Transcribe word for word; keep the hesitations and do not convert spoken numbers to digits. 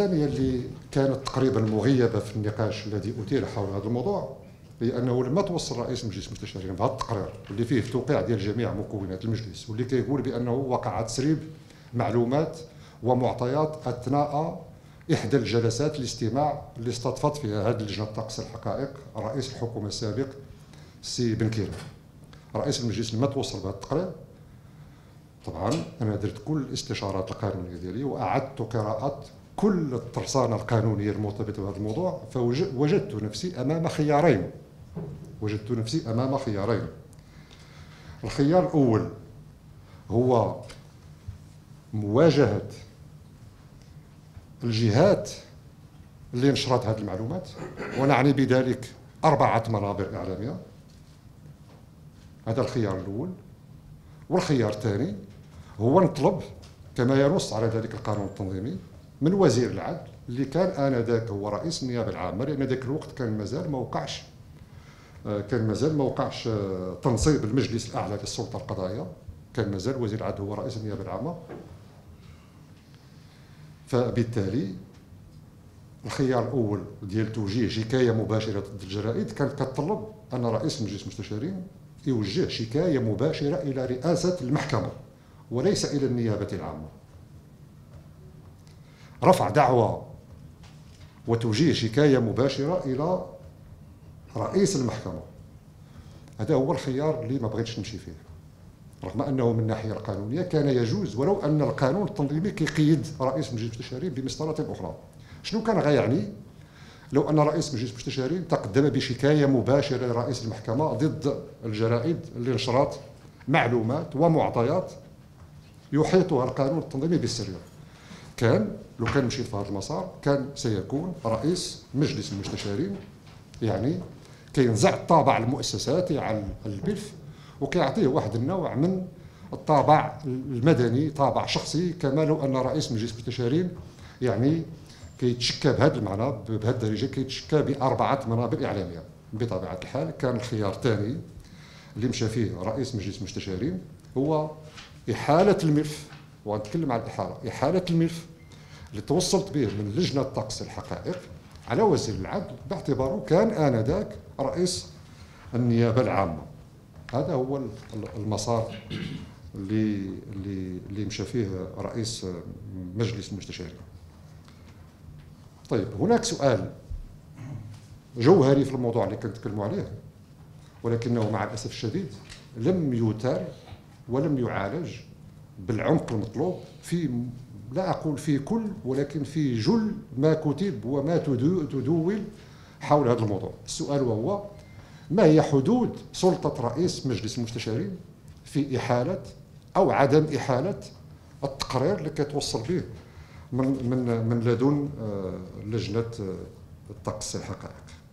الثانية اللي كانت تقريبا مغيبة في النقاش الذي أثير حول هذا الموضوع، لأنه لما توصل رئيس مجلس المستشارين بهذا التقرير اللي فيه توقيع ديال جميع مكونات المجلس، واللي كيقول بأنه وقع تسريب معلومات ومعطيات أثناء إحدى الجلسات الاستماع اللي استضفت فيها هذه اللجنة طقس الحقائق رئيس الحكومة السابق سي بنكيران. رئيس المجلس لما توصل بهذا التقرير، طبعا أنا درت كل الاستشارات القانونية ديالي وأعدت قراءة كل الترسانة القانونية المرتبطة بهذا الموضوع، فوجدت نفسي أمام خيارين. وجدت نفسي أمام خيارين. الخيار الأول هو مواجهة الجهات اللي نشرت هذه المعلومات، ونعني بذلك أربعة منابر إعلامية. هذا الخيار الأول. والخيار الثاني هو نطلب كما ينص على ذلك القانون التنظيمي من وزير العدل اللي كان آنذاك هو رئيس النيابة العامة، لأن ذاك الوقت كان مازال ما وقعش كان مازال ما وقعش تنصيب المجلس الأعلى للسلطة القضائية، كان مازال وزير العدل هو رئيس النيابة العامة. فبالتالي الخيار الأول ديال توجيه شكاية مباشرة ضد الجرائد كانت كتطلب أن رئيس مجلس المستشارين يوجه شكاية مباشرة إلى رئاسة المحكمة وليس إلى النيابة العامة. رفع دعوى وتوجيه شكاية مباشرة إلى رئيس المحكمة، هذا هو الخيار اللي ما بغيتش نمشي فيه، رغم أنه من الناحية القانونية كان يجوز، ولو أن القانون التنظيمي كيقيد رئيس مجلس المستشارين بمسطرة أخرى. شنو كان غيعني لو أن رئيس مجلس المستشارين تقدم بشكاية مباشرة لرئيس المحكمة ضد الجرائد اللي نشرت معلومات ومعطيات يحيطها القانون التنظيمي بالسرية؟ كان لو كان مشيت في هذا المسار كان سيكون رئيس مجلس المستشارين يعني كينزع الطابع المؤسساتي على البلف وكيعطيه واحد النوع من الطابع المدني، طابع شخصي، كما لو أن رئيس مجلس المستشارين يعني كيتشكى بهذا المعنى بهذه الدرجه كيتشكى باربعه منابر اعلاميه. بطبيعه الحال كان الخيار الثاني اللي مشى فيه رئيس مجلس المستشارين هو احاله الملف، وغنتكلم على الاحاله، احاله الملف اللي توصلت به من لجنه طقس الحقائق على وزير العدل باعتباره كان انذاك رئيس النيابه العامه. هذا هو المسار اللي اللي اللي مشى فيه رئيس مجلس المستشارين. طيب، هناك سؤال جوهري في الموضوع اللي كنتكلموا عليه، ولكنه مع الأسف الشديد لم يثار ولم يعالج بالعمق المطلوب في، لا أقول في كل، ولكن في جل ما كتب وما تدول حول هذا الموضوع. السؤال وهو: ما هي حدود سلطة رئيس مجلس المستشارين في إحالة أو عدم إحالة التقرير اللي كتوصل به من من من لدن لجنة طقس الحقائق؟